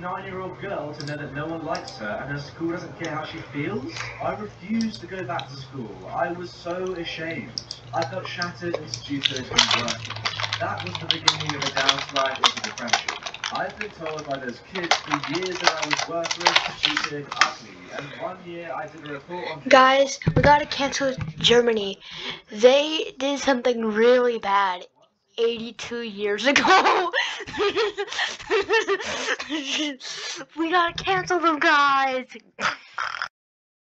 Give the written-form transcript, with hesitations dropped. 9-year-old girl to know that no one likes her and her school doesn't care how she feels? I refused to go back to school. I was so ashamed. I felt shattered and stupid and worthless. That was the beginning of a downslide into depression. I've been told by those kids for years that I was worthless, stupid, ugly, and one year I did a report on... Guys, we gotta cancel Germany. They did something really bad 82 years ago. We gotta cancel them, guys.